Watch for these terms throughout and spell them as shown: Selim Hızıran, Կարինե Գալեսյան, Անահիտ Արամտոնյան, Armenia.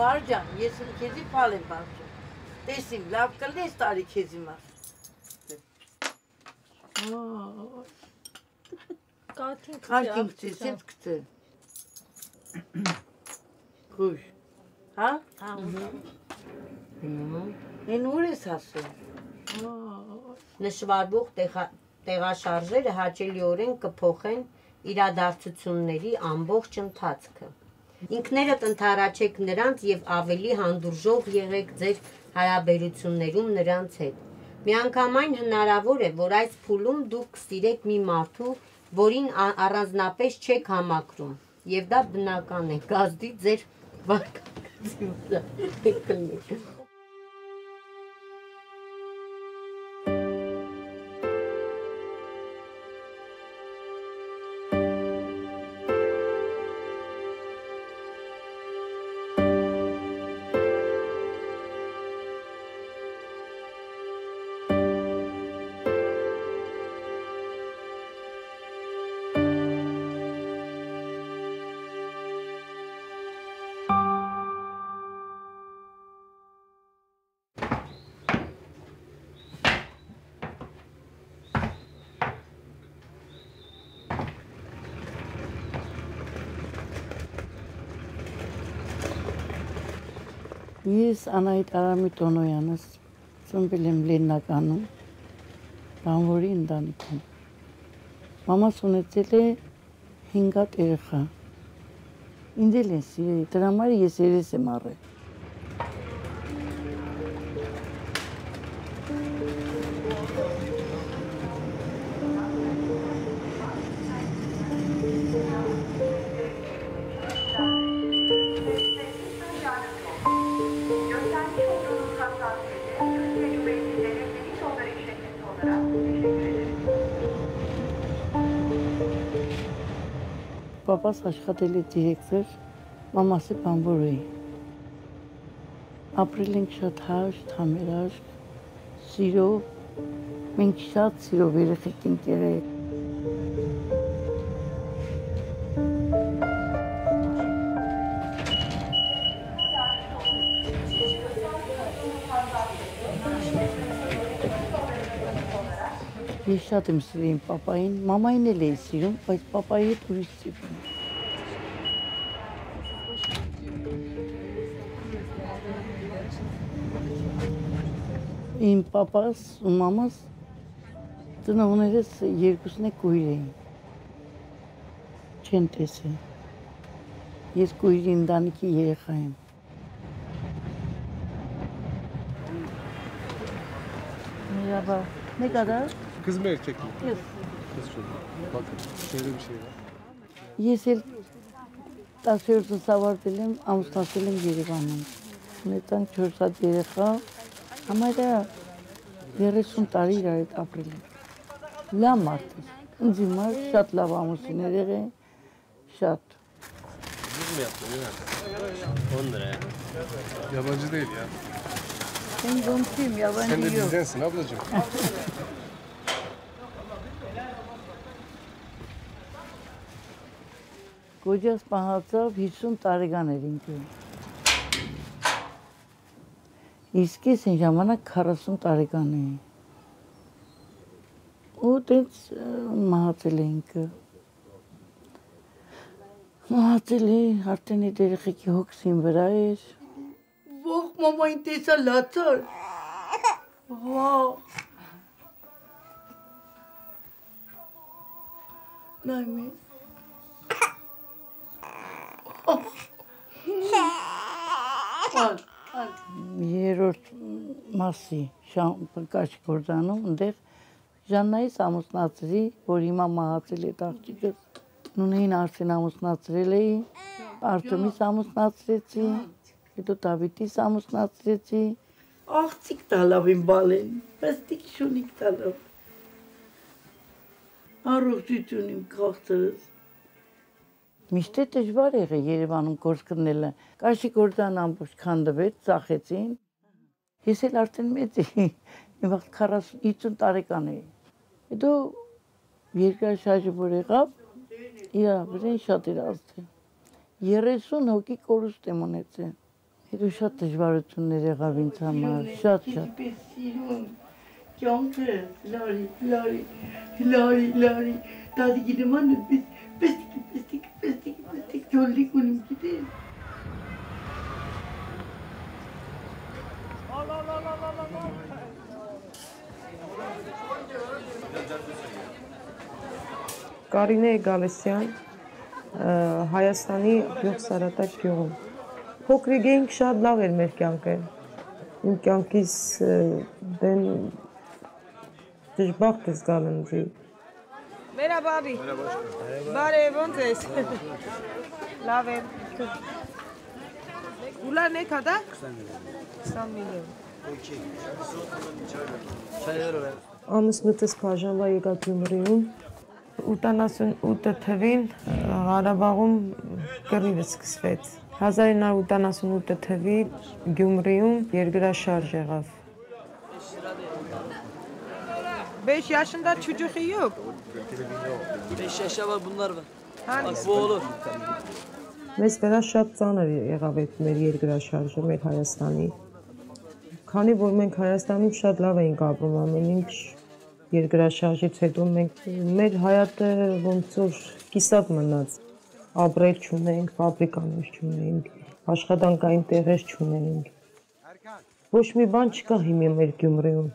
Գոհար ջան, ես քեզի փալ եմ բացում։ Տեսիմ, լավ կլես տարի քեզի մաս։ Կաթին քարտից ինձ գտել։ Քուշ։ Հա? Հա։ Էն ուր ես հասել։ Նշվարող տեղաշարժերը հաճելիորեն կփոխեն իրադարձությունների ամբողջ ընթացքը։ Ինքներդ ընդառաջեք նրանց եւ ավելի հանդուրժող եղեք ձեր հարաբերություններում նրանց հետ։ Միանգամայն հնարավոր է, որ այս փուլում դուք սիրեք մի մարդու, որին առանձնապես չեք համակրում, եւ դա բնական է, գազդի ձեր վարքագծի։ Ես Անահիտ Արամտոնյանս ծնվել եմ Լեննականում, Բանվորի ընտանիքում։ Մամաս ունեցել է 5 հատ երեխա։ Ինձ էլ են սիրել, դրա համար ես երես եմ առել։ Պապաս աշխատել է դիրեկտոր, մամասը բանվորուհի։ Ապրել ենք շատ հաշտ, համերաշտ, սիրով, մենք շատ սիրով երեխեք ենք եղել։ Ես շատ եմ սիրում պապային, մամային էլ էի սիրում, բայց պապայի հետ ուրիշ սիրում։ Իմ պապաս ու մամաս ծնողներս երկուսն էլ քույր էին, չեն տեսել։ Ես քույրի ընտանիքի երեխա եմ։ Միրաբա, մեկ ադա։ Kız mı erkek mi? Kız. Kız çocuğu. Bakın şöyle bir şey var. Yesil tasıyorsun savar dilim, amustas dilim geri kalmam. Neden çorsa diye kal. Ama da yarısın tarihi gayet apreli. La martı. Zimar şat la vamusun nereye? Şat. Biz mi yaptın? 10 lira ya. Yabancı değil ya. Ben komşuyum, yabancı yok. Sen de bizdensin ablacığım. Գոջաս պահացավ 50 տարեկան էր ինքը։ Իսկ ես այն ժամանակ 40 տարեկան էի։ Ու տենց մահացել է ինքը։ Մահացել է, արդեն այդ երեխեքի հոգսին վրա էր։ Ոխ, մամային տեսա լացար։ Ոխ։ Նայմի։ Երորդ մասի կաշ գործանում, ընդեղ Ժաննայիս ամուսնացրի, որ հիմա մահացել է աղջիկը։ Նունեին Արսեն ամուսնացրել էի, Արտեմիս ամուսնացրեցի, հետո Դավիթիս ամուսնացրեցի։ Աղջիկ տալավ իմ բալեն, պստիկ շունիկ տալավ։ Առողջություն իմ քաղցրս։ Միշտ է դժվար եղե Երևանում գործ կրնելը։ Կաշի գործան ամբողջ քանդվեց, ծախեցին։ Ես էլ արդեն մեծ էի, իմ վաղ 40-50 տարեկան էի։ Հետո երկրաշարժը որ եղավ, իրա վրան շատ էր ազդել։ 30 հոգի կորուստ եմ ունեցել։ Հետո շատ դժվարություններ եղավ ինձ համար, շատ։ Կյանքը լարի, տատիկի նման պստիկ թոլիկ ունիմ գիտել։ Կարինե Գալեսյան, Հայաստանի Գյուղսարատակ գյուղում։ Փոքրիկ էինք, շատ լավ էր մեր կյանքը։ Իմ կյանքիս դեն դժբախտ ես գալնձի։ Մերա բաբի։ Բարև, ոնց ես։ Լավ եմ։ Ուլան եք հա՞։ 20 միլիոն։ Օքեյ։ Շայերը։ Ամուսնուտես բաժանվա եկա Գյումրիում։ 1988 թվին Ղարաբաղում կռիվը սկսվեց։ 1988 թվի Գյումրիում երկրաշարժ եղավ։ Beş yaşında çocuğu yok. 5 yaşa var bunlar var. Bak bu olur. Mesela շատ ծանր եղավ այդ մեր երկրաշարժը մեր Հայաստանի։ Քանի որ մենք Հայաստանում շատ լավ էինք ապրում, ամեն ինչ երկրաշարժից հետո մենք մեր հայատը ոնց որ կիսատ մնաց, ապրել չունենք, ֆաբրիկաներ չունենք, աշխատանքային տեղեր չունենք։ Ոչ մի բան չկա հիմա մեր Գյումրիում։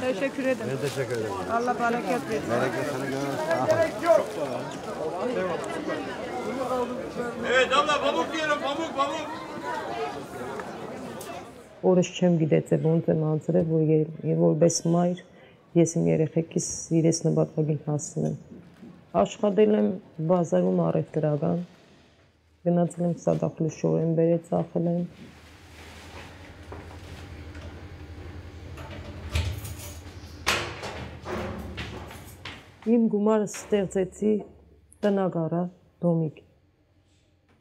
Teşekkür ederim. Ben teşekkür ederim. Allah bereket versin. Evet abla pamuk diyorum, pamuk. Օրս չեմ գիտեցել ոնց եմ անցրել, որ եւ որպես մայր ես իմ երեխեքիս իրենց նպատակին հասցնեմ։ Աշխատել եմ բազարում առևտրական, գնացել եմ սադախլի շորեն բերեց ծախել եմ։ Իմ գումարը ստեղծեցի տնակ առա, դոմիկ։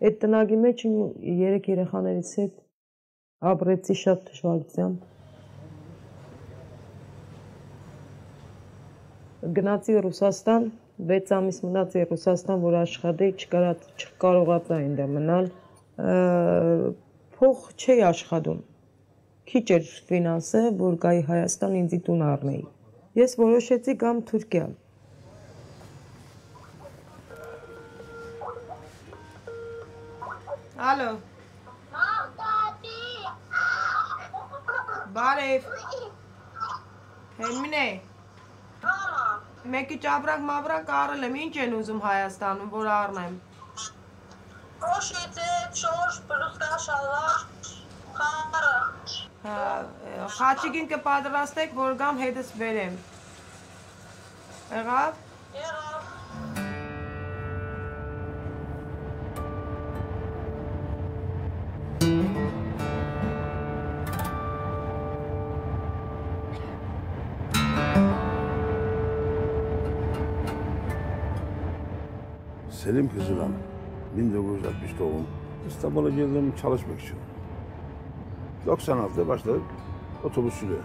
Այդ տնակի մեջ իմ երեք երեխաներից հետ ապրեցի շատ դժվարությամբ։ Գնացի Ռուսաստան, 6 ամիս մնացի Ռուսաստան, որ աշխատեի, չկարողացա այնտեղ մնալ։ Փող չէի աշխատում։ Քիչ էր ֆինանսը, որ գայի Հայաստան ինձի տուն առնեի։ Ես որոշեցի գամ Թուրքիա։ Ալո։ Բարև։ Հելմին է։ Մեկի ճաբրակ-մաբրակ առել եմ, ինչ են ուզում Հայաստանում, որ առնեմ։ Կոշիցետ, շոշ, բրուստաշալախ, խարը։ Խաչիկին կպադրաստեք, որ գամ հետս բերեմ։ Եղավ։ Selim Hızıran, 1960 doğum, İstanbul'a geldim çalışmak için. 96'da başladık otobüsüyle.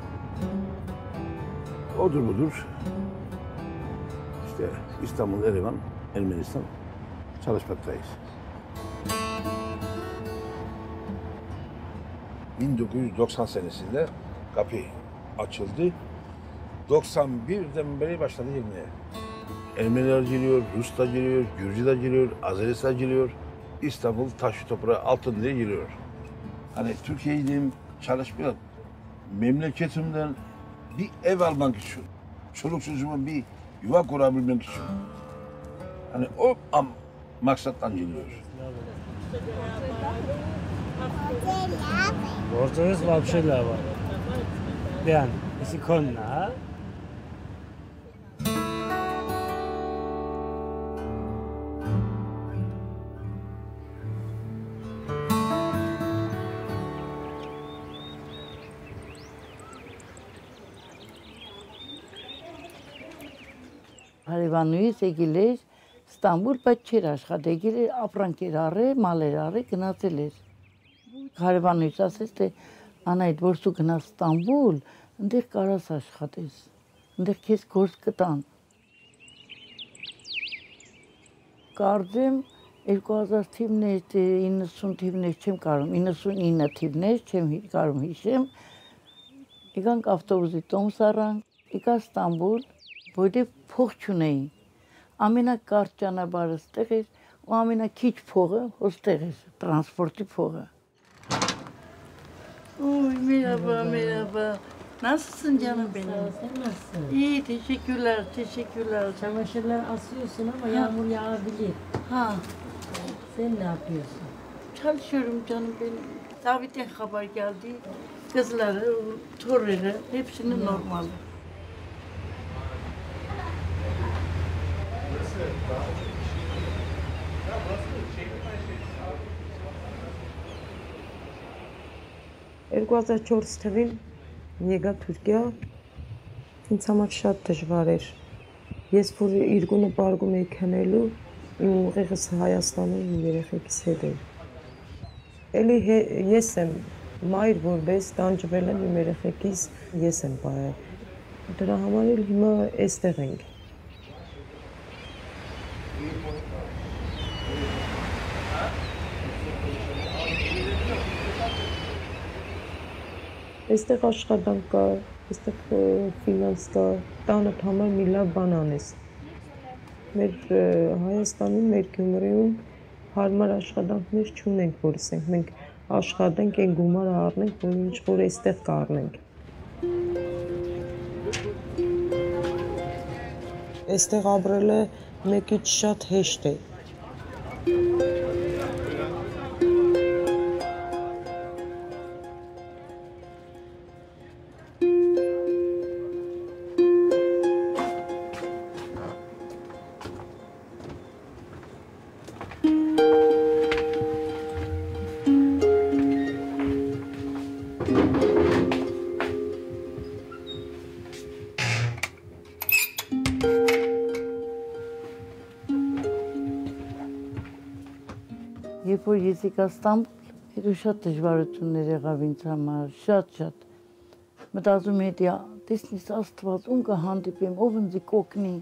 Odur budur, işte İstanbul, Erivan, Ermenistan çalışmaktayız. 1990 senesinde kapı açıldı. 91'den beri başladı yemeye. Ermeniler geliyor, Rus da geliyor, Gürcü de geliyor, Azerisi de geliyor. İstanbul taşı toprağı altın diye geliyor. Hani Türkiye'deyim, çalışmıyorum. Memleketimden bir ev almak için, çoluk çocuğuma bir yuva kurabilmek için. Hani o maksattan geliyor. Ortağız var bir şeyler var. Yani, isi konuna. Հարևանուից եկել էր Ստամբուլ, բայց չէր աշխատ, եկել էր ապրանքեր առել, մալեր առել, գնացել էր։ Հարևանուից ասեց, թե Անահիտ, որ դու գնաս Ստամբուլ, այնտեղ կարաս աշխատես, այնտեղ քեզ գործ կտան։ Կարծեմ 2000 թիվներից 90 թիվներից չեմ կարող, 99 թիվներից չեմ կարող հիշեմ։ Իկանք ավտոբուսի տոմս առանք, եկա Ստամբուլ, որտեղ փող չունեի։ Ամենակարճ ճանապարհը ստեղ էր ու ամենակիչ փողը հոստեղ էր, տրանսպորտի փողը։ Ուй, միրաբա, Nasılsın canım benim? Sen nasılsın? İyi, teşekkürler, teşekkürler. Çamaşırlar asıyorsun ama yağmur yağabilir. Ha. Sen ne yapıyorsun? Çalışıyorum canım benim. Davetten haber geldi. Kızları, torları, hepsini normal. Erguaza Çorstavin. Եկա Թուրքիա, ինձ համար շատ դժվար էր։ Ես որ իրգունը բարգում էի քնելու, իմ ուղեղս Հայաստանում իմ երեխեքիս հետ էր։ Էլի ես եմ մայր որպես տանջվել եմ իմ երեխեքիս, ես եմ բայել։ Դրա համար էլ հիմա այստեղ ենք։ Այստեղ աշխատանք կա, այստեղ ֆինանս կա, տանդ համար մի լավ բան անես։ Մեր Հայաստանում, մեր Գյումրիում հարմար աշխատանքներ չունենք, որ ասենք, մենք աշխատենք, այն գումարը առնենք, որ ինչ որ այստեղ կառնենք։ Այստեղ ապրելը մեկից շատ հեշտ է։ Երբ որ ես եկա Ստամբուլ, հետո շատ դժվարություններ եղավ ինձ համար, շատ։ Մտածում եմ, հետո տեսնես Աստված, ում կհանդիպեմ, ով ինձ կօգնի։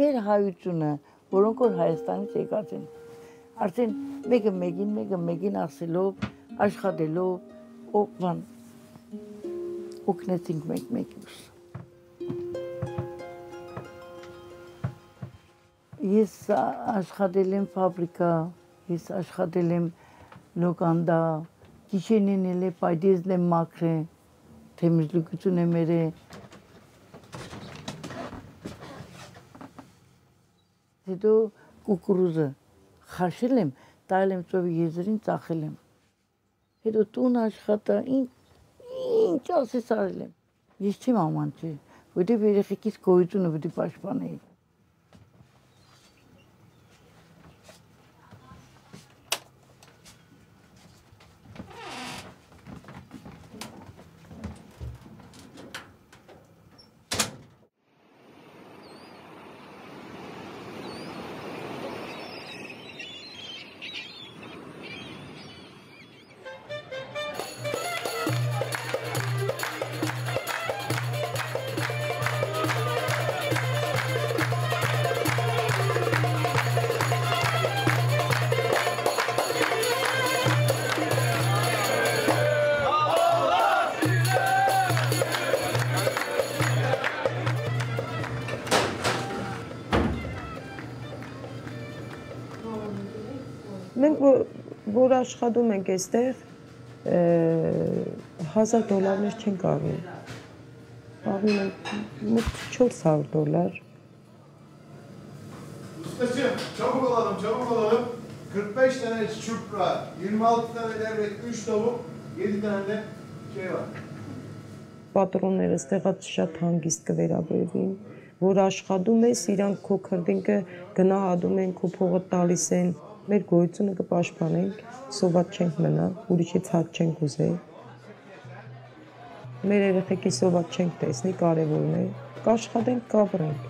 Մեր հայությունը, որոնք որ Հայաստանից եկած են, արդեն մեկը մեկին ասելով աշխատելով օգնան օգնեցինք մեկ-մեկուս։ Ես աշխատել եմ ֆաբրիկա, ես աշխատել եմ լոկանդա, քիշենին էլ պայդեզն եմ մաքրե, թեմիզլուկություն եմ երե։ Հետո կուկուրուզը խաշել եմ, տալ եմ ծովի եզրին ծախել եմ։ Հետո տուն աշխատա, ինչ ասես արել եմ։ Ես չեմ ամանչի, որտև երեխեքիս գոյությունը պիտի պաշտպանեի։ Մենք որ աշխատում ենք այստեղ, 1000 դոլարներ չենք առնում, առնում ենք մոտ 400 դոլար։ Ustası, çabuk olalım. 45 tane çupra, 26 tane levrek, 3 tavuk, 7 tane de şey var. Պատրոնները ստեղած շատ հանգիստ կվերաբերվին, որ աշխատում ես, իրանք քո քրդինքը գնահատում են, քո փողը տալիս են։ Մեր գոյությունը կպաշտպանենք, սոված չենք մնա, ուրիշից հատ չենք ուզել։ Մեր երեխեքի սոված չենք տեսնի, կարևորն է։ Կաշխատենք, կապրենք։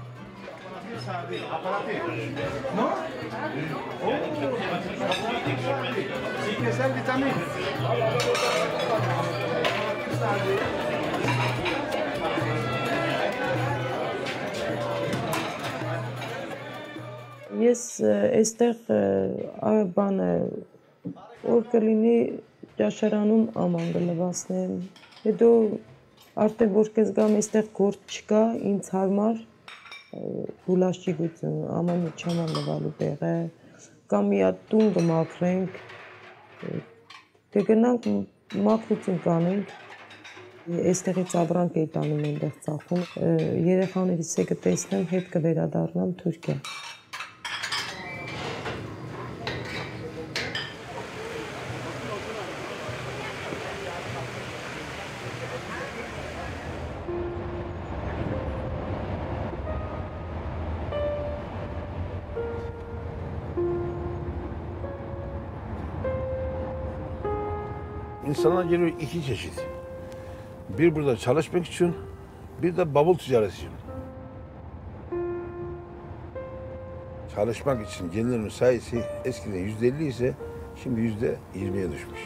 Ես այստեղ բանը որ կլինի ճաշարանում ամանգը լվացնեմ, հետո արդեն որ կես գամ այստեղ գործ չկա ինձ համար գուլաշճիգություն, ամանը չաման լվալու տեղը, կամ մի հատ տուն կմաքրենք, թե գնանք մաքրություն կանենք, այստեղից ավրանք էի տանում այնտեղ ծախում, երեխաներից է կտեսնեմ, հետ կվերադառնամ Թուրքիա։ İnsanlar geliyor iki çeşit. Bir burada çalışmak için, bir de bavul ticareti için. Çalışmak için gelinlerin sayısı eskiden %50 ise şimdi %20'ye düşmüş.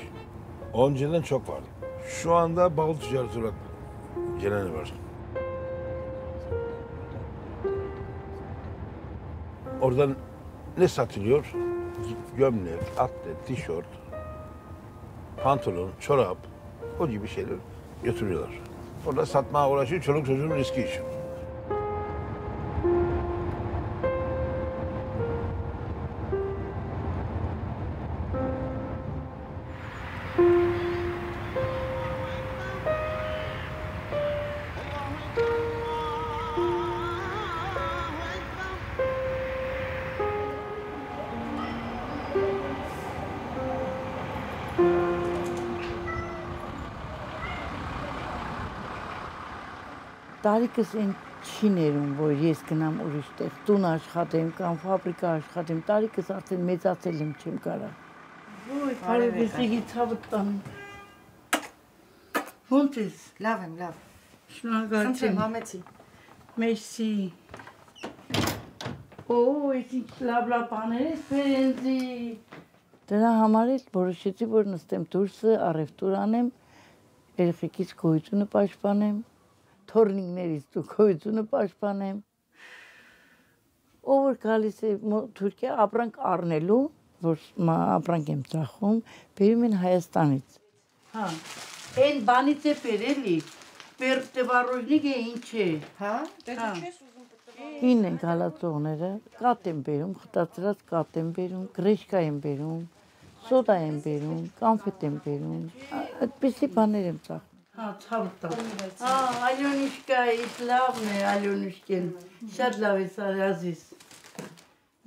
Önceden çok vardı. Şu anda bavul ticareti olarak geleni var. Oradan ne satılıyor? Gömlek, atlet, tişört. Pantolon, çorap, o gibi şeyler götürüyorlar. Orada satmaya uğraşıyor, çoluk çocuğun riski için. Տարիքս են չի ներում, որ ես գնամ ուրիշտեղ, տուն աշխատեմ կամ ֆաբրիկա աշխատեմ, տարիքս արդեն մեծացել եմ, չեմ կարա։ Ոյ, բարևեցի ցավը տանեմ։ Ո՞նց ես։ Լավ եմ, լավ։ Շնորհակալություն։ Համեցի։ Մերսի։ Օ՜, ինչ լավ բաներ ես բերեցի։ Դրա համար էլ որոշեցի, որ նստեմ դուրս, առևտուր անեմ, երեխեքից գոյությունը պաշտպանեմ։ Թորնիկներից դու գոյությունը պաշտպանեմ։ Ով որ գալիս է Թուրքիա ապրանք առնելու, որ ապրանք եմ ծախում, բերում են Հայաստանից։ Հա։ Էն բանից է բերելի։ Պերտեվարոժնիկը ինչ է, հա։ Դա չես ուզում պտտվա։ Կին են գալածողները, կատ են բերում, խտացրած կատ են բերում, գրեշկա են բերում, սոդա են բերում, կոնֆետ են բերում։ Այդպիսի բաներ եմ ծախում։ Հա, ցավտա։ Հա, Ալյոնուշկայից լավն է, Ալյոնուշկեն։ Շատ լավ է սա, ազիզ։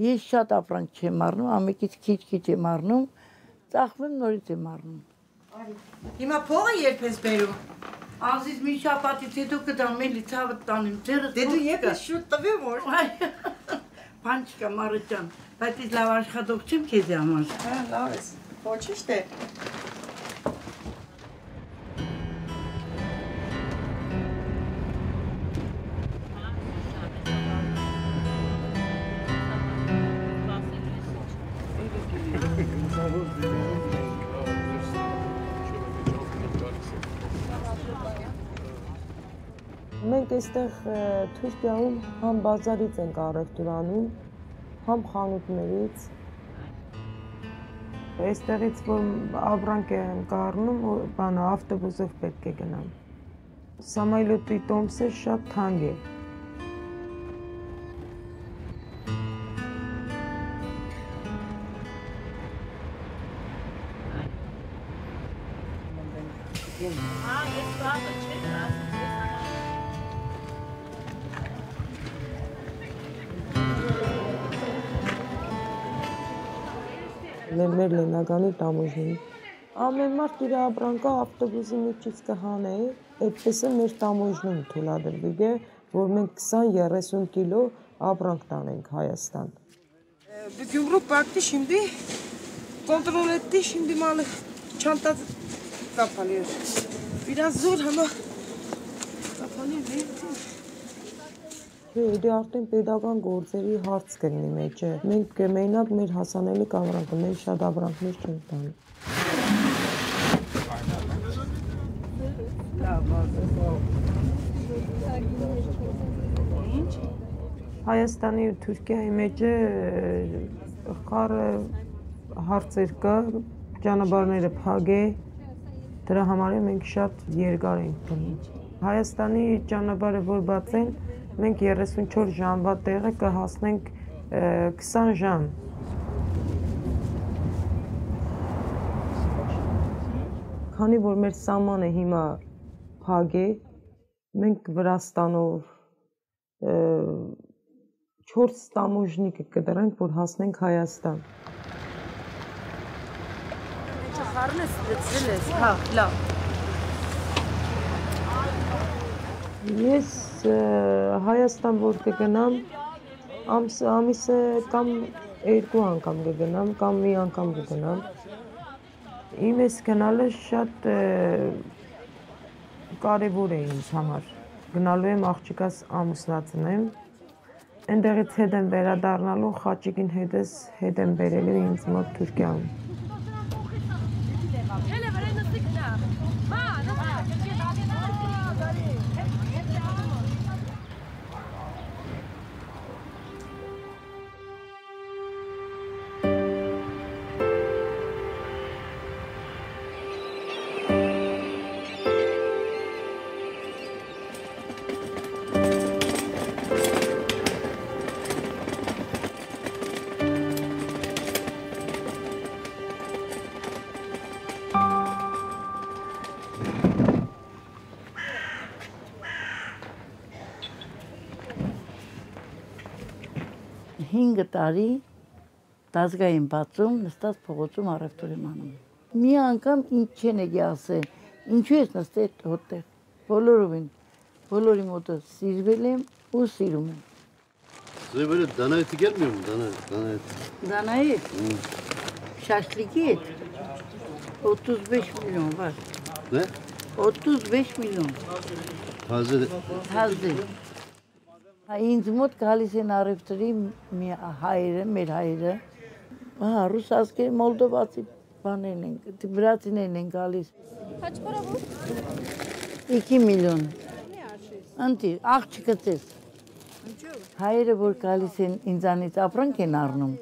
Ես շատ ապրանք չեմ առնում, ամեկից քիչ-քիչ եմ առնում, ծախվում նորից եմ առնում։ Հիմա փողը երբ ես բերում։ Ազիզ մի շաբաթից հետո կդամ, էլի ցավը տանեմ, ձեռը։ Դե դու եկա շուտ տվեմ որ։ Բան չկա, Մարիջան, բայց ես լավ աշխատող չեմ քեզ համար։ Հա, լավ ես։ Ոչինչ դե։ Մենք այստեղ Թուրքիայում համ բազարից ենք առևտուրանում, համ խանութներից։ Այստեղից որ ապրանք ենք առնում, բանը ավտոբուսով պետք է գնամ։ Սամայլոտի տոմսը շատ թանկ է։ Մեր լենագանի տամուժին։ Ամեն մարդ իր ապրանքը ավտոբուսի միջից կհանեի, այդպես է մեր տամուժնում թույլատրվել է, որ մենք 20-30 կիլո ապրանք տանենք Հայաստան։ Gümrük baktı şimdi, kontrol etti, şimdi malı çanta kapanıyor. Biraz zor ama kapanıyor. Էդի արդեն pedagogan գործերի հարց կլինի մեջը։ Մենք մենակ մեր հասանելի կամրանքներ շատ ապրանքներ չենք տալու։ Հայաստանի ու Թուրքիայի մեջը խառը հարցեր կա, ճանապարհները փակ է, դրա համար մենք շատ երկար ենք գնում։ Հայաստանի ճանապարհը որ բացեն, մենք 34 ժամվա տեղը կհասնենք 20 ժամ։ Քանի որ մեր սահմանը հիմա փակ է, մենք Վրաստանով 4 տամոժնիկ կդրանք, որ հասնենք Հայաստան։ Ես Հայաստան որ կգնամ, ամիսը կամ 2 անգամ կգնամ, կամ մի անգամ կգնամ։ Իմ ես գնալը շատ կարևոր է ինձ համար։ Գնալու եմ աղջիկաս ամուսնացնեմ։ Ընդդեղից հետ եմ վերադառնալու, խաչիկին հետս հետ եմ բերելու ինձ մոտ Թուրքիան։ Հինգ տարի դասային բացում նստած փողոցում առևտուրի մանում։ Մի անգամ ինչ չեն եկի ասել, ինչու ես նստել հոտտեղ։ Բոլորովին, բոլորի մոտ սիրվել եմ ու սիրում եմ։ Ձեր վրա դանայից գերմիում, դանայից։ Շաշլիկի հետ 35 միլիոն վար։ Դե՞։ 35 միլիոն։ Հազար։ Հազար։ Ինձ մոտ գալիս են առևտրի մի հայրը, մեր հայրը, ռուս ազգերի մոլդովացի բաներն են, վրացիներն են գալիս։ Հաճարավոր։ 2 միլիոն։ Անտի, աղջիկտես։ Հայրը որ գալիս են ինձանից ապրանք են առնում,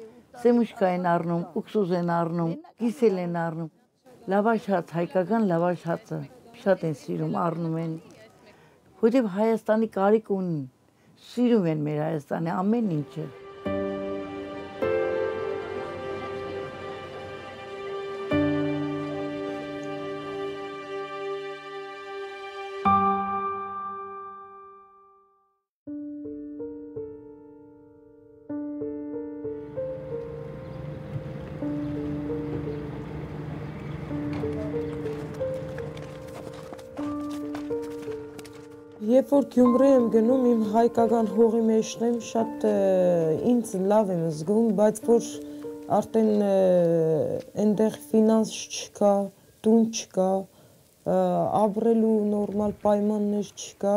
սեմուշկա են առնում, ուքսուզ են առնում, կիսել են առնում, լավաշ հաց, հայկական լավաշ հացը շատ են սիրում, առնում են։ Որտեղ Հայաստանի կարիք ունի։ Սիրում են մեր Հայաստանը ամեն ինչը։ Երբ որ Գյումրի եմ գնում, իմ հայկական հողի մեջն եմ, շատ ինձ լավ եմ զգում, բայց որ արդեն այնտեղ ֆինանս չկա, տուն չկա, ապրելու նորմալ պայմաններ չկա։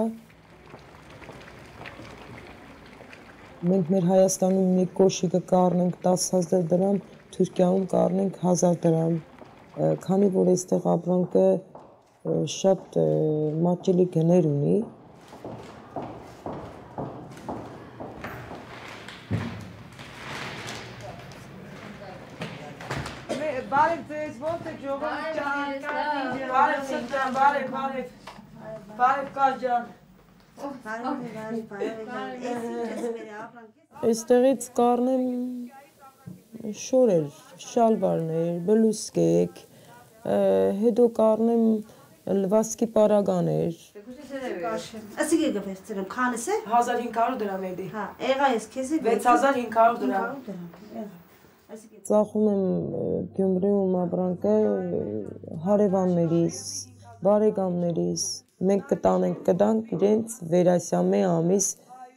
Մենք մեր Հայաստանում մի կոշիկը կառնենք 10,000 դրամ, Թուրքիայում կառնենք 1,000 դրամ, քանի որ այստեղ ապրանքը շատ մաճելի գներ ունի։ Այստեղից կառնեմ շորեր, շալվարներ, բլուսկեկ, հետո կառնեմ լվասկի պարագաներ։ Ասիք եկա վերցրեմ, քանս է։ 1500 դրամ էդի։ Հա, եղա ես քեզի 6500 դրամ։ Ծախում եմ Գյումրիում ապրանքը հարևաններից, բարեկամներից։ Մենք կտանենք, կտանք իրենց վերասյամե ամիս,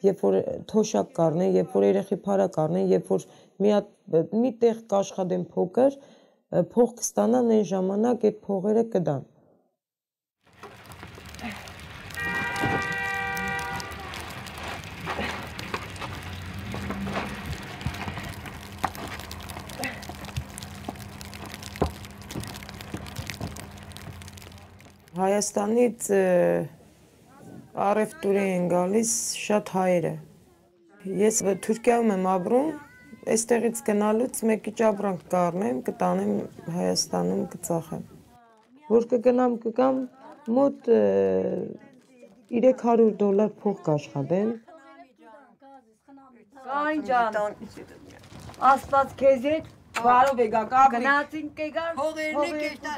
երբ որ թոշակ կառնեն, երբ որ երեխի փարա կառնեն, երբ որ մի տեղ կաշխատեն փոքր, փող կստանան այն ժամանակ այդ փողերը կտան։ Հայաստանից առևտուրի են գալիս շատ հայերը։ Ես Թուրքիայում եմ ապրում, այստեղից գնալուց մեկի ճաբրանք կառնեմ, կտանեմ Հայաստանում կծախեմ։ Որ կգնամ կգամ մոտ $300 փող կաշխատեմ։ Կայն ջան, Աստված քեզ հետ Բարով եկաք, գնացինք եկար, հողերն եք եկար։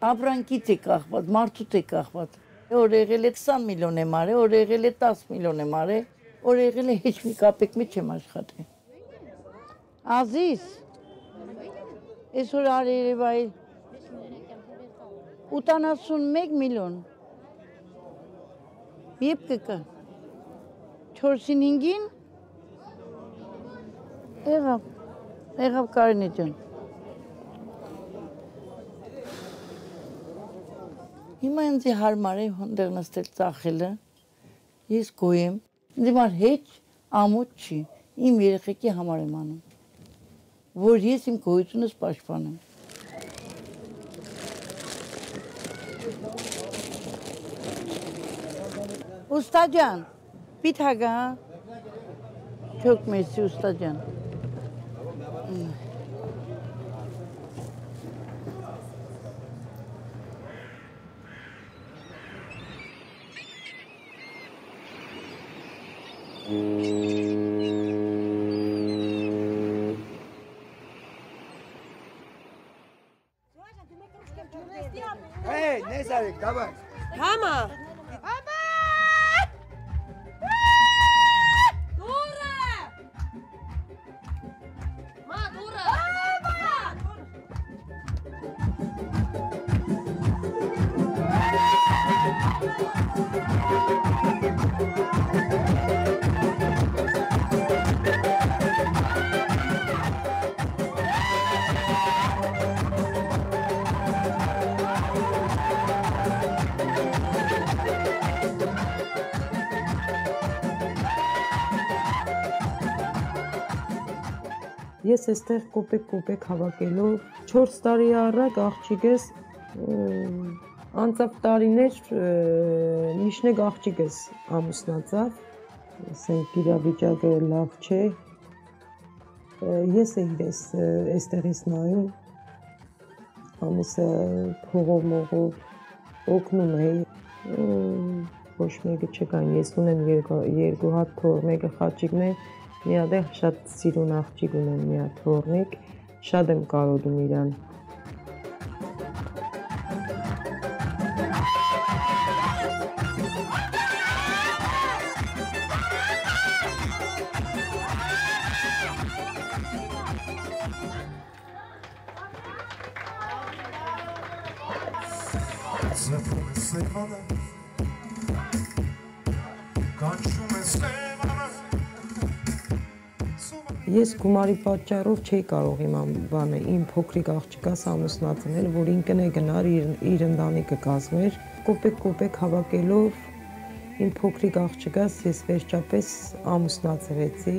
Ապրանքից է կախված, մարդուց է կախված։ Օր եղել է 20 միլիոն է մարել, օր եղել է 10 միլիոն է մարել, օր եղել է հեչ մի կապեկ մեջ չեմ աշխատել։ Ազիզ, այսօր Երևանի 81 միլիոն։ Եփ կկա 4-ին 5-ին եղավ Կարինե ջան։ Հիմա ինձ հարմար է հանդեղ նստել ծախելը, ես գոյ եմ, ինձ համար հեչ ամոթ չի, իմ երեխեքի համար եմ անում, որ ես իմ գոյությունս պաշտպանեմ։ Ուստա ջան, պիտա գա, չոքմեսի ուստա ջան։ Hey, Nezarek, давай. Mama. Mama! Dura! Ma, Dura! Mama! Ես այստեղ կոպեկ-կոպեկ հավաքելով 4 տարի առաջ աղջիկս անցավ տարիներ միշտ աղջիկս ամուսնացավ, ասենք իրավիճակը լավ չէ։ Ես իրենց այստեղից նայում ամուսը փողով-մողով օգնում էի, ոչ մեկը չկան, ես ունեմ երկու հատ փող, մեկը խաչիկն է, Միատ է շատ սիրուն աղջիկ ունեմ միատ հորնիկ, շատ եմ կարոդում իրան։ Ձպում է սևանը, կանչում է սևանը, Ես գումարի պատճառով չէի կարող իմ փոքրիկ աղջիկաս ամուսնացնել, որ ինքն է գնար իր ընտանիքը կազմեր։ Կոպեկ-կոպեկ հավաքելով իմ փոքրիկ աղջիկաս ես վերջապես ամուսնացրեցի։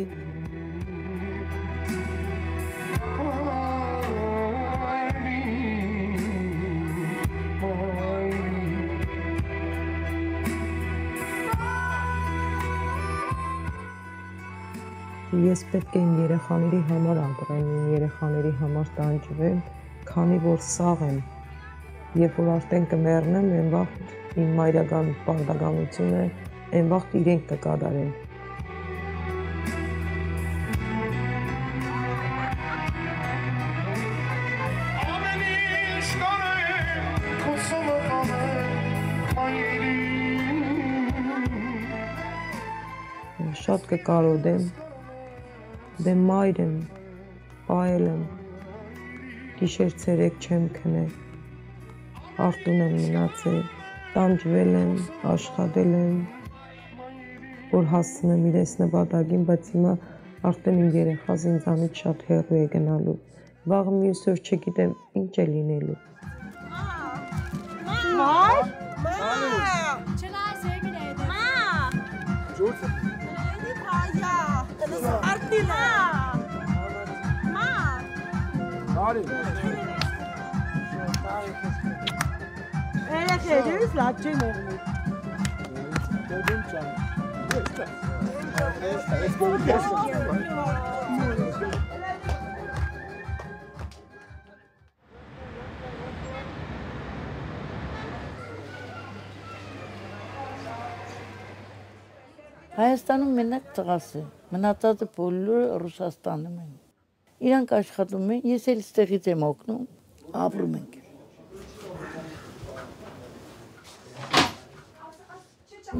Ես պետք է իմ երեխաների համար ապրեմ, իմ երեխաների համար տանջվեմ, քանի որ սաղ եմ, երբ որ արդեն կմեռնեմ, այն վաղ իմ մայրական պարտականությունը, այն վաղ իրենք կկատարեն։ Շատ կկարոդեմ, դե մայր եմ, պայել եմ, գիշեր ցերեկ չեմ քնել, արտուն եմ մնացել, տանջվել եմ, աշխատել եմ, որ հասնեմ իրենց նպատակին, բայց հիմա արդեն իմ երեխաս ինձանից շատ հեռու է գնալու, վաղը մյուս օր չգիտեմ ինչ է լինելու։ Մայր, մայր։ Հայաստանում մենակ տղաս է, մնացածը բոլորը Ռուսաստանում են։ Իրանք աշխատում են, ես էլ ստեղից եմ օգնում, ապրում ենք։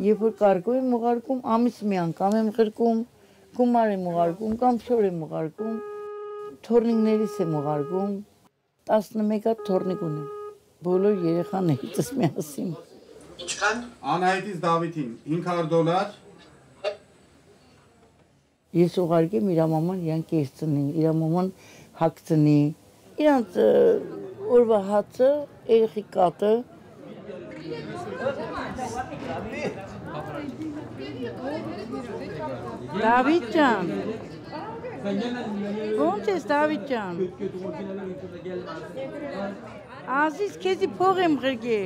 Երբ որ կարգով եմ ուղարկում, ամիս մի անգամ եմ ղրկում, գումար եմ ուղարկում, կամ փոր եմ ուղարկում, թորնիկներից եմ ուղարկում, 11 հատ թորնիկ ունեմ, բոլոր երեխաներիցս միասին։ Ինչքան Անահիտից Դավիթին $500 Ես ուղարկեմ իրա մաման իրանք կերծնին, իրա մաման հագցնի, իրանք օրվա հացը, երեխի կատը։ Դավիթ ջան, ո՞նց ես Դավիթ ջան։ Ազիզ քեզի փող եմ ղրգի,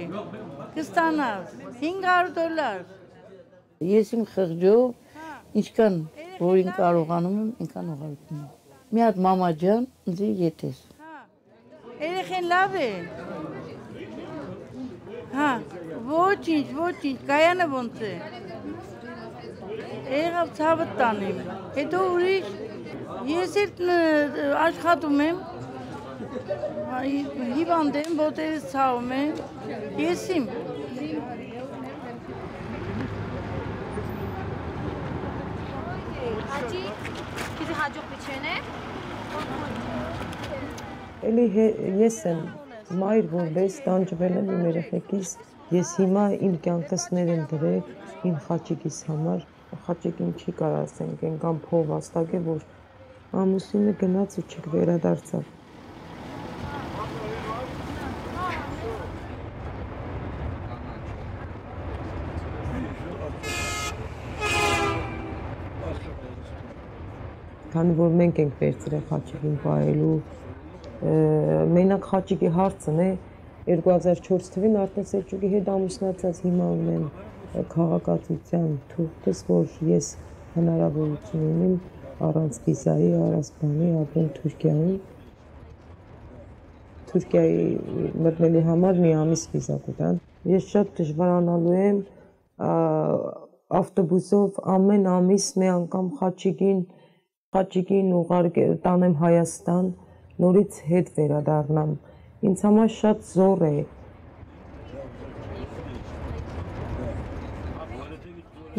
կստանաս $500։ Ես իմ խղճով ինչքան Որին կարողանում եմ, ինքան ուղարկում եմ։ Մի հատ մամա ջան, ինձ եթես։ Երեխեն լավ է։ Հա, ոչինչ, ոչինչ, կայանը ոնց է։ Եղավ ցավը տանեմ։ Հետո ուրիշ ես էլ աշխատում եմ։ Հիվանդ եմ, ոտերս ցավում է։ Ես իմ Աջի, քիզ հաջող դիչեն է։ Էլի ես եմ մայր որպես տանջվել եմ իմ երեխեքիս, ես հիմա իմ կյանքսներ եմ դրել, իմ խաչիկիս համար, խաչիկին չի կարասենք, ենքան փող հաստակ է, որ ամուսինը գնաց ու չեք վերադարձավ։ Քանի որ մենք ենք վերցրել խաչիկին պահելու, մենակ խաչիկի հարցն է 2004 թվին Արտես Էջուկի հետ ամուսնացած հիմա ունեմ քաղաքացիության թուրքս, որ ես հնարավորություն ունեմ առանց վիզայի, առանց բանի ապրել Թուրքիայում։ Թուրքիայի մտնելու համար մի ամիս վիզա կտան։ Ես շատ դժվարանալու եմ ավտոբուսով ամեն ամիս մի անգամ խաչիկին Խաչիկին ուղարկել տանեմ Հայաստան, նորից հետ վերադառնամ։ Ինձ համար շատ զոր է։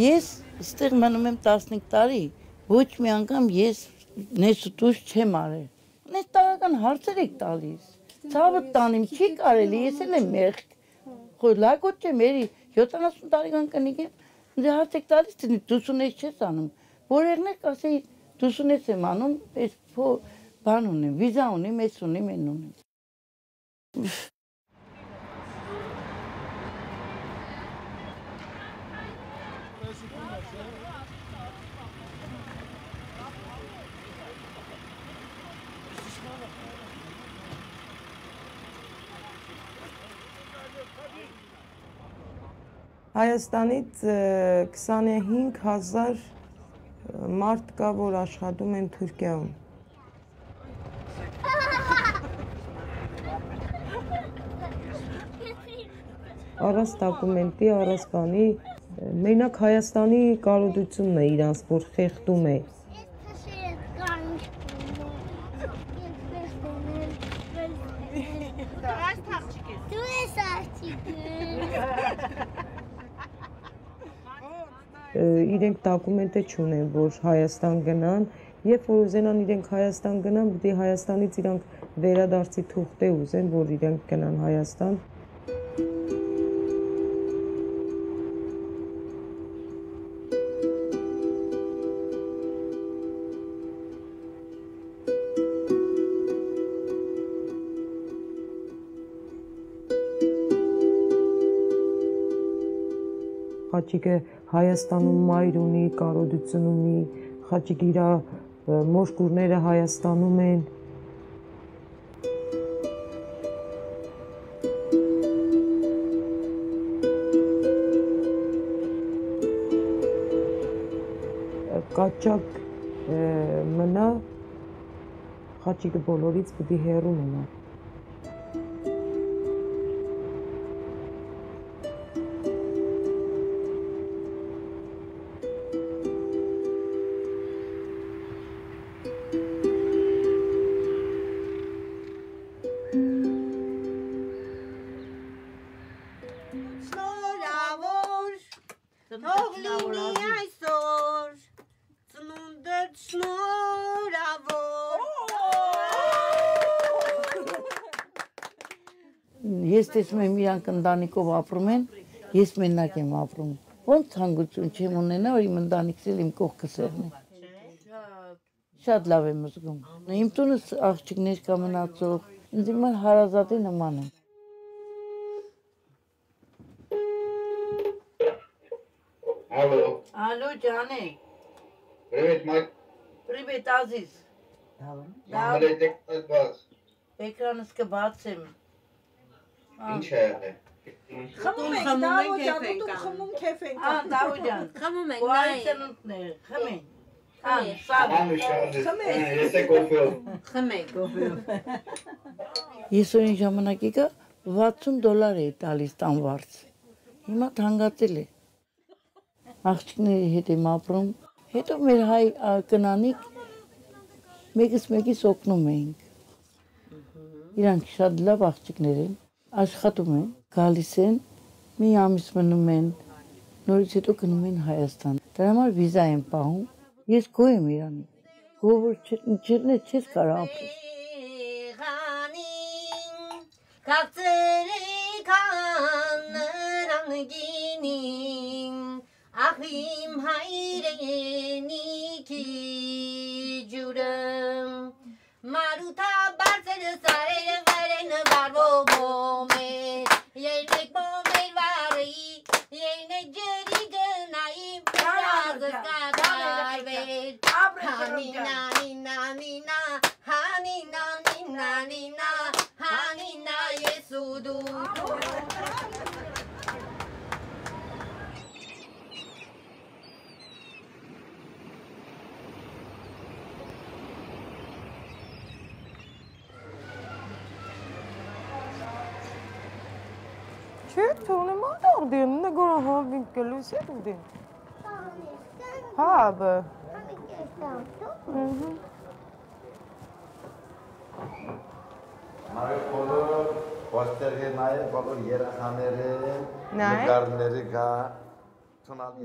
Ես ստեղ մնում եմ 15 տարի, ոչ մի անգամ ես ներսուտուշ չեմ արել։ Ես տարական հարցեր եք տալիս։ Ցավը տանիմ չի կարելի, ես էլ եմ մեղք։ Խո լակոտ չեմ, երի 70 տարեկան կնիկ եմ, ինձ հարցեք տալիս, դու սունես չես անում։ Որերներ կասեի Դուսունես եմ անում, ես բան ունեմ, վիզա ունեմ, ես ունեմ, են ունեմ։ Հայաստանից 25,000 մարդ կա, որ աշխատում են Թուրքիայում։ Առանց դոկումենտի, առանց բանի, մենակ Հայաստանի կարողությունն է իրանց, որ խեղդում է։ Իրենք դոկումենտը չունեն, որ Հայաստան գնան, երբ որ ուզենան իրենք Հայաստան գնան, պիտի Հայաստանից իրենք վերադարձի թուղթե ուզեն, որ իրենք գնան Հայաստան։ Խաչիկը Հայաստանում մայր ունի, կարոտություն ունի, Խաչիկը իր մոշկուրները Հայաստանում են։ Կաճակ մնա Խաչիկը բոլորից պտի հեռու մնա։ Ես տեսնում եմ իրանք ընտանիքով ապրում են, ես մենակ եմ ապրում։ Ոնց ցանկություն չեմ ունենա, որ իմ ընտանիքս էլ իմ կողքս եղնի։ Շատ լավ եմ զգում։ Իմ տունս աղջիկներ կա մնացող, ինձ իմ հարազատի նման են։ Ալո։ Ալո ջանի։ Привет, мать. Привет, Азиз. Դավան։ Դավան։ Էկրանս կբացեմ։ Ինչ է դա։ Խմում ենք, Դավոջան, խմում քեֆ ենք։ Ահա Դավոջան, խմում ենք, նայեք։ Խմեն։ Ահա, սա։ Խմեն։ Ես կոֆե։ Խմեն կոֆե։ Ես ունի ժամանակիկա $60 է տալիս տանվարձ։ Հիմա թանկացել է։ Աղջիկների հետ եմ ապրում, հետո մեր հայ կնանիք մեկս-մեկիս օգնում էինք։ Իրանք շատ լավ աղջիկներ են, աշխատում են, գալիս են, մի ամիս մնում են, նորից հետո գնում են Հայաստան։ Դրա համար վիզա են պահում, ես գոհ եմ իրանի, գոհ որ չես կարա ապրես։ Ախիմ հայրենիքի ջուրը Մարութա բարձր սարերը վերեն վարվոմ է Ելնեք բոմ էր վարի, ելնեք ջրի գնայի Հազս կատարվեր Հանինա, նինա, նինա, հանինա, նինա, նինա, հանինա ես ու դու Din ne gora having kelusi din. Ha be. Mare kolu posterge naye bakor yerakhanere, nigarneri ga.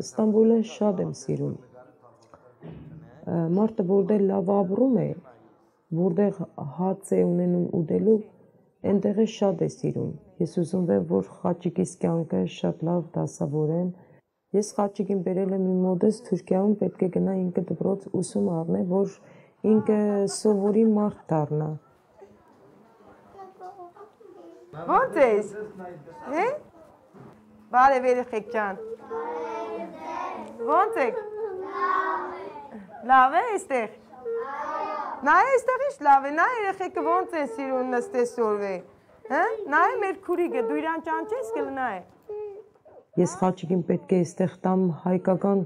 İstanbul'u şad em sirum. Mart'ta burada lavabrum e. Burada hatse unenum udelu entere şad esirum. Ես ուզում եմ, որ Խաչիկիս կյանքը շատ լավ դասավորեմ։ Ես Խաչիկին բերել եմ իմ մոդես Թուրքիայում, պետք է գնա ինքը դպրոց ուսում առնի, որ ինքը սովորի մարդ դառնա։ Ո՞նց ես։ Հե՞։ Բարև երեխեք ջան։ Ո՞նց եք։ Լավ է այստեղ։ Նա այստեղ ի՞նչ լավ է, նա երեխեքը ո՞նց են սիրուն նստես օրվե։ Նայ մեր քուրիկը, դու իրան ճանչես կլնայ։ Ես Խաչիկին պետք է այստեղ տամ հայկական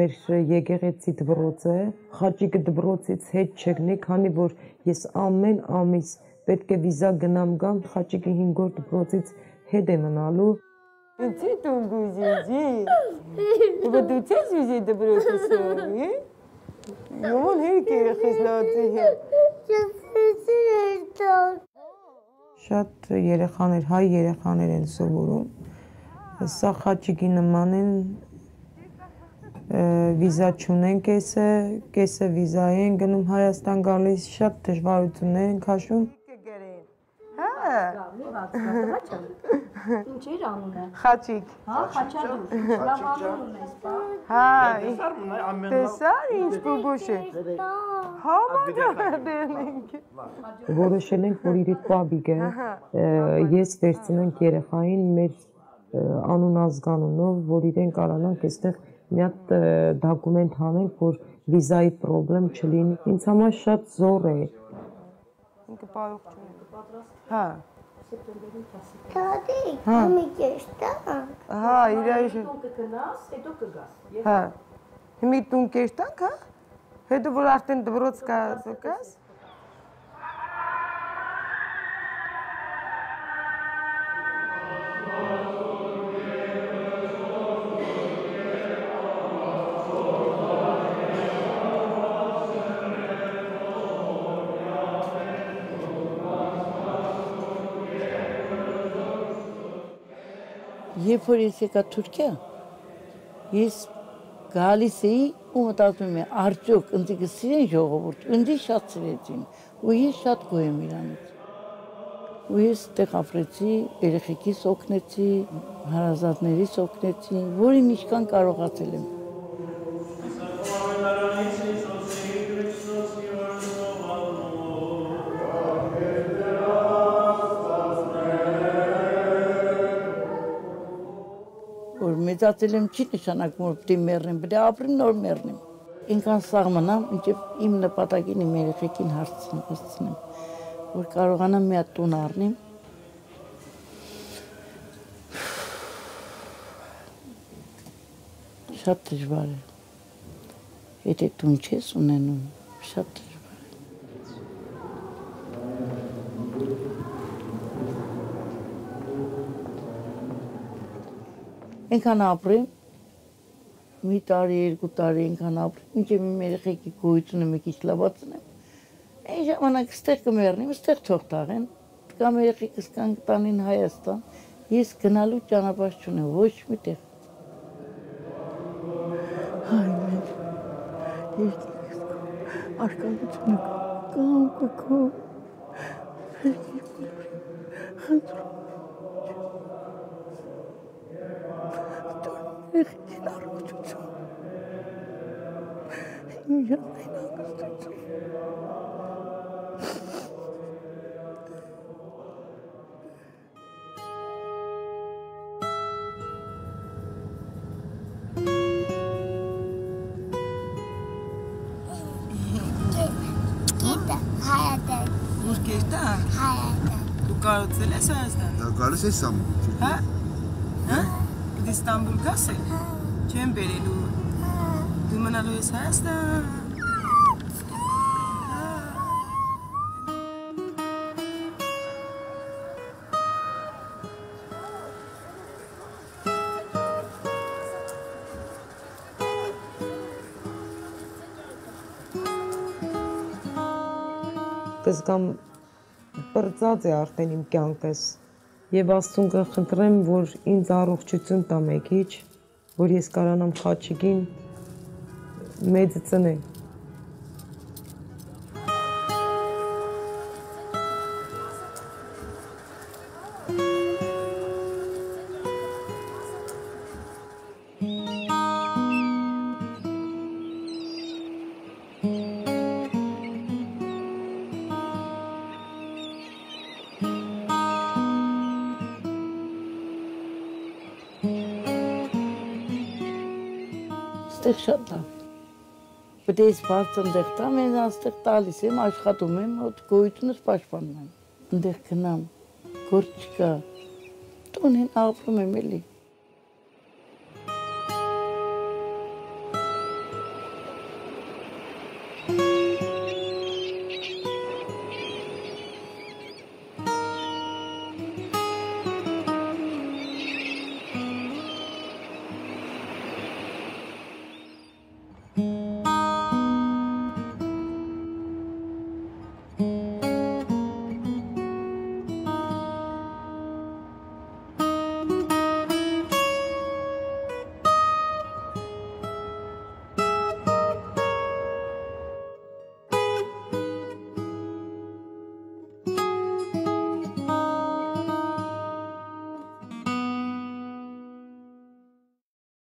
մեր եկեղեցի դպրոցը։ Խաչիկը դպրոցից հետ չգնի, քանի որ ես ամեն ամիս պետք է վիզա գնամ գամ, Խաչիկը 5-րդ դպրոցից հետ է մնալու։ Ինչի՞ դու գուզիջի։ Ու դու ցես ուզի դպրոցից ո՞րի։ Ո՞ն հերքեր խիսլացի է։ Չես էլ Շատ երեխաներ, հայ երեխաներ են սովորում, սա Խաչիկի նման են, վիզա չունեն կեսը, կեսը վիզա են գնում Հայաստան գալիս, շատ դժվարություններ են քաշում։ Ինչ իր անունը։ Խաչիկ։ Հա, Խաչալու։ Լավանում ես, բա։ Հա, տեսար ինչ գուգուշ է։ Հա, մանդանք։ Որոշել ենք, որ իրի պապիկը ես վերցնենք երեխային մեր անունազգանունով, որ իրեն կարանանք այստեղ մի հատ դոկումենտ հանենք, որ վիզայի պրոբլեմ չլինի։ Ինձ համար շատ զոր է։ Ինքը բարող չունի, պատրաստ։ Հա։ Սեպտեմբերին 10-ին։ Դադի, քմիկ էստանք։ Հա, իրայիշ։ Դու կգնաս, հետո կգաս։ Հա։ Հիմի դու կեստանք, հա։ Հետո որ արդեն դպրոց կգաս։ Երբ որ ես եկա Թուրքիա, ես գալիս էի ու մտածում եմ, արդյոք ինձ սիրեն ժողովուրդը, ինձ շատ սիրեցին, ու ես շատ գոհ եմ իրանից։ Ու ես տեղ ապրեցի, երեխեքիս օգնեցի, հարազատներիս օգնեցի, որին ինչքան կարողացել եմ։ Մեծացել եմ չի նշանակում, որ պտի մեռնեմ, բայց ապրեմ նոր մեռնեմ։ Ինքան սաղմնամ, մինչև իմ նպատակին իմ երեխեքին հասցնեմ, որ կարողանամ մի հատ տուն առնեմ։ Շատ դժվար է։ Եթե տուն չես ունենում, շատ դժվար է։ Ինքան ապրեմ, մի տարի, երկու տարի ինքան ապրեմ, մինչև իմ երեխեքի գոյությունը մի քիչ լավացնեմ, այն ժամանակ ստեղ կմեռնեմ, ստեղ թող տաղեն, կամ երեխեքս կտանեն Հայաստան, ես գնալու ճանապարհ չունեմ ոչ մի տեղ։ Արկանությունը կա, խնդրում։ Եղին առողջություն։ Իմ յանային հանգստություն։ Գիտը, Հայատան։ Որ գետան։ Հայատան։ Դու կարոցել ես Հայաստան։ Դա կարոց ես Սամբուլ։ Հա։ İstanbul gazı, çemberelu, dumanalı esasda. Kızgam, bırzadı arten imkankız. Եվ Աստծուն կխնդրեմ, որ ինձ առողջություն տա մեկիչ, որ ես կարանամ խաչիկին մեծ ծնել։ Ստեղ շատ լավ է, պետք է ես բարձր ընդեղ տամ, ես անստեղ տալիս եմ, աշխատում եմ, ոտ գոյությունս պաշտպանում եմ, ընդեղ գնամ, գործ չկա, տուն են ապրում եմ էլի։